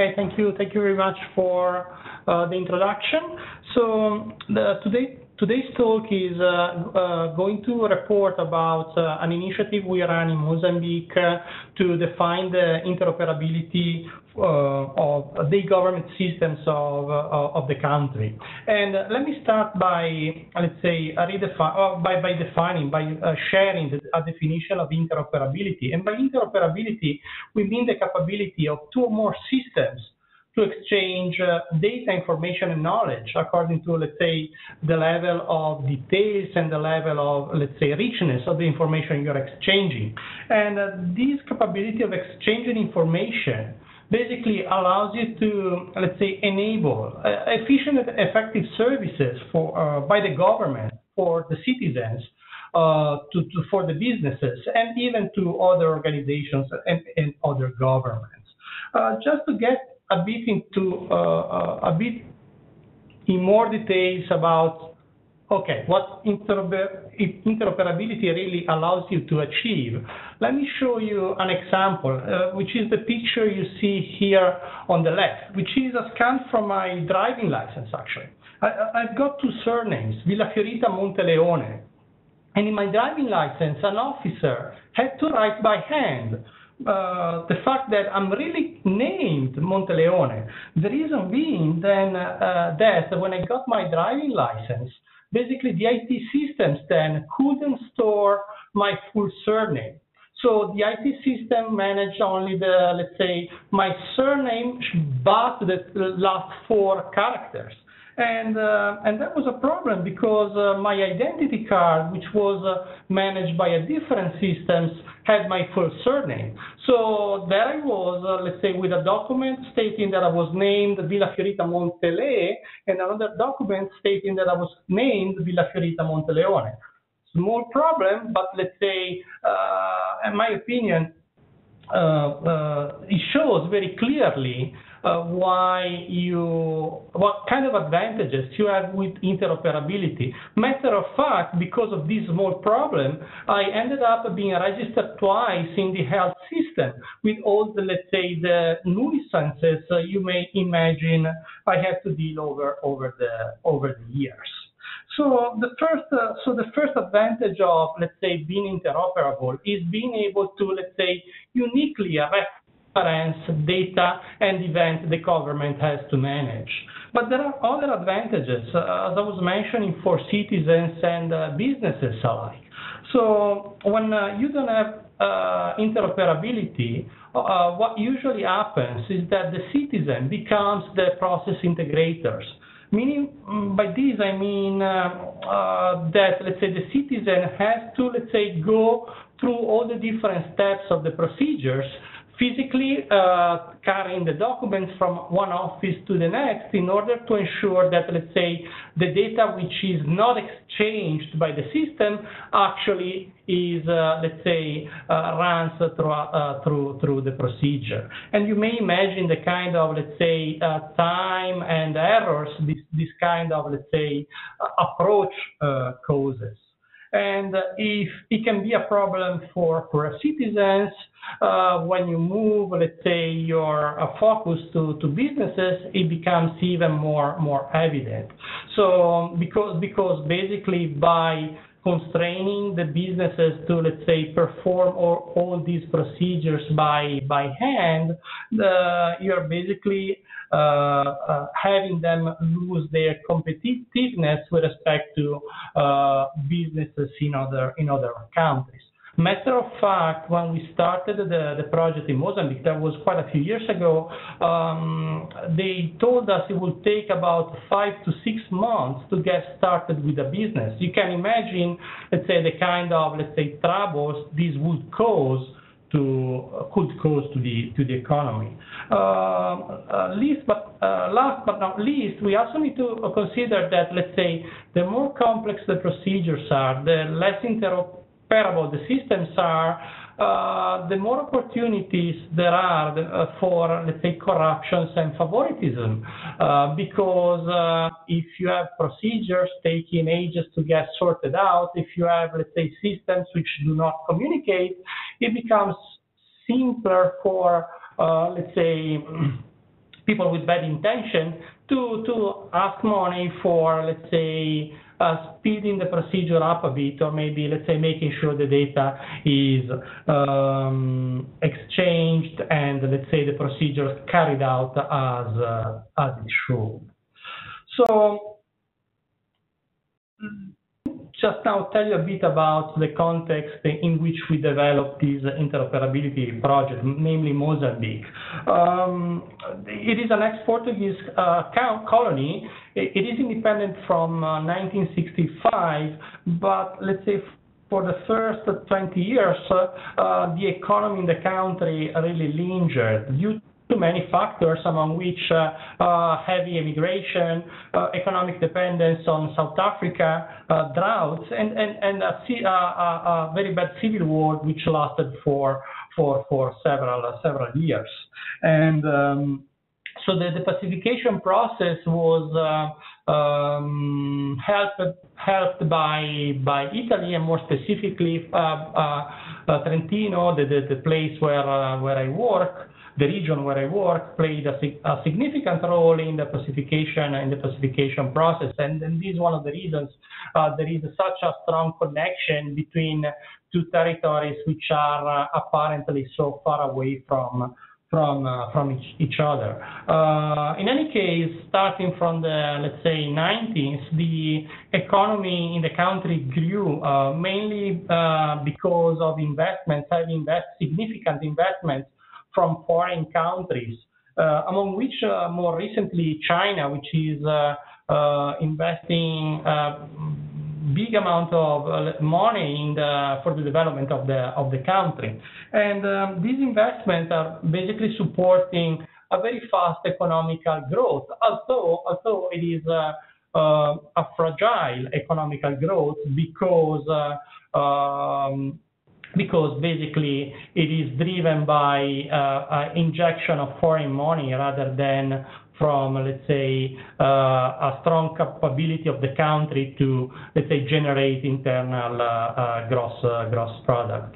Okay, thank you very much for the introduction. So today's talk is going to report about an initiative we run in Mozambique to define the interoperability of the government systems of the country. And let me start by, let's say, sharing a definition of interoperability. And by interoperability, we mean the capability of two or more systems to exchange data, information, and knowledge according to, let's say, the level of details and the level of, let's say, richness of the information you're exchanging. And this capability of exchanging information basically allows you to, let's say, enable efficient and effective services for, by the government, for the citizens, for the businesses, and even to other organizations and other governments. Just to get a bit into in more details about, okay, what interoperability really allows you to achieve, let me show you an example, which is the picture you see here on the left, which is a scan from my driving license, actually. I've got two surnames, Villa Fiorita Monteleone, and in my driving license, an officer had to write by hand the fact that I'm really named Monteleone. The reason being then that when I got my driving license, basically the IT systems then couldn't store my full surname. So the IT system managed only the, let's say, my surname, but the last four characters. And that was a problem because my identity card, which was managed by a different system, had my full surname. So there I was, let's say, with a document stating that I was named Villa Fiorita Monteleone and another document stating that I was named Villa Fiorita Monteleone. Small problem, but let's say, in my opinion, it shows very clearly what kind of advantages you have with interoperability. Matter of fact, because of this small problem, I ended up being registered twice in the health system with all the, let's say, the nuisances you may imagine I had to deal over the years. So the first advantage of, let's say, being interoperable is being able to, let's say, uniquely reference data and event the government has to manage. But there are other advantages, as I was mentioning, for citizens and businesses alike. So when you don't have interoperability, what usually happens is that the citizen becomes the process integrators. Meaning, by this I mean that, let's say, the citizen has to, let's say, go through all the different steps of the procedures, physically carrying the documents from one office to the next in order to ensure that, let's say, the data which is not exchanged by the system actually is, let's say, runs through the procedure. And you may imagine the kind of, let's say, time and errors this kind of, let's say, approach causes. And if it can be a problem for citizens when you move, let's say, your focus to businesses, it becomes even more evident. So because basically by constraining the businesses to, let's say, perform all these procedures by hand, you're basically having them lose their competitiveness with respect to businesses in other countries. Matter of fact, when we started the project in Mozambique, that was quite a few years ago, they told us it would take about 5 to 6 months to get started with a business. You can imagine, let's say, the kind of, let's say, troubles this would cause to the economy. Last but not least, we also need to consider that, let's say, the more complex the procedures are, the less interoperable the systems are, the more opportunities there are for, let's say, corruptions and favoritism, because if you have procedures taking ages to get sorted out, if you have, let's say, systems which do not communicate, it becomes simpler for, let's say, people with bad intention to ask money for, let's say, speeding the procedure up a bit, or maybe, let's say, making sure the data is exchanged and, let's say, the procedure carried out as it should. So, just now tell you a bit about the context in which we developed this interoperability project, namely Mozambique. It is an ex-Portuguese colony. It is independent from 1965, but let's say for the first 20 years, the economy in the country really lingered due to many factors, among which heavy emigration, economic dependence on South Africa, droughts, and a very bad civil war which lasted for several years. And so the pacification process was helped by Italy, and more specifically Trentino, the place where I work. The region where I work played a significant role in the pacification process, and this is one of the reasons there is such a strong connection between two territories which are apparently so far away from each other. In any case, starting from the, let's say, 1990s, the economy in the country grew mainly because of investments, significant investments from foreign countries, among which more recently China, which is investing big amount of money for the development of the country. And these investments are basically supporting a very fast economical growth, although it is a fragile economical growth because basically it is driven by injection of foreign money rather than from, let's say, a strong capability of the country to, let's say, generate internal gross product.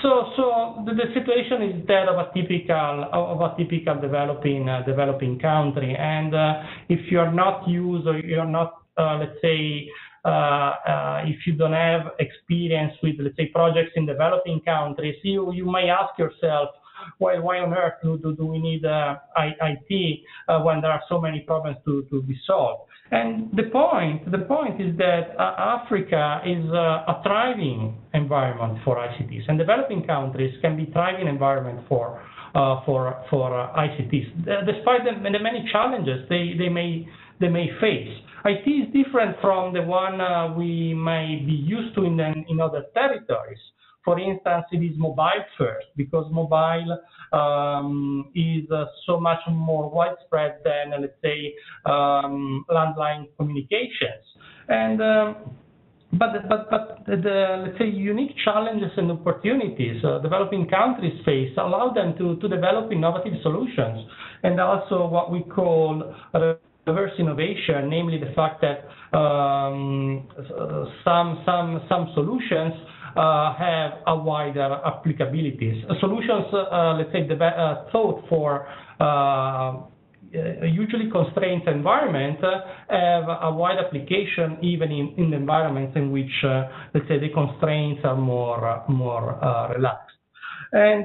So the situation is that of a typical developing country, and if you're not used, or you're not, let's say, if you don't have experience with, let's say, projects in developing countries, you may ask yourself, well, why on earth do we need IT when there are so many problems to be solved? And the point is that Africa is a thriving environment for ICTs, and developing countries can be thriving environment for ICTs, despite the many challenges they may face. IT is different from the one we may be used to in other territories. For instance, it is mobile first, because mobile is so much more widespread than, let's say, landline communications. And but the let's say unique challenges and opportunities developing countries face allow them to develop innovative solutions, and also what we call reverse innovation, namely the fact that some solutions have a wider applicabilities. Solutions, let's say, thought for usually constrained environment have a wide application even in the environments in which, let's say, the constraints are more relaxed. And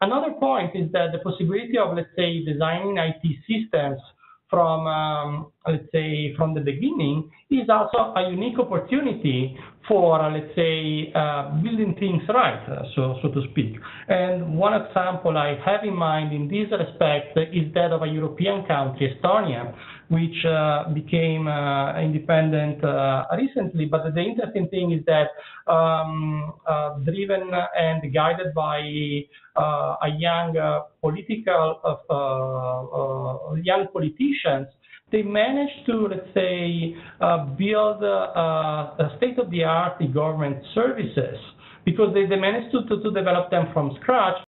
another point is that the possibility of, let's say, designing IT systems from, let's say, from the beginning is also a unique opportunity for, let's say, building things right, so to speak. And one example I have in mind in this respect is that of a European country, Estonia, which became independent recently. But the interesting thing is that driven and guided by a young young politicians, they managed to, let's say, build a state-of-the-art government services, because they managed to develop them from scratch,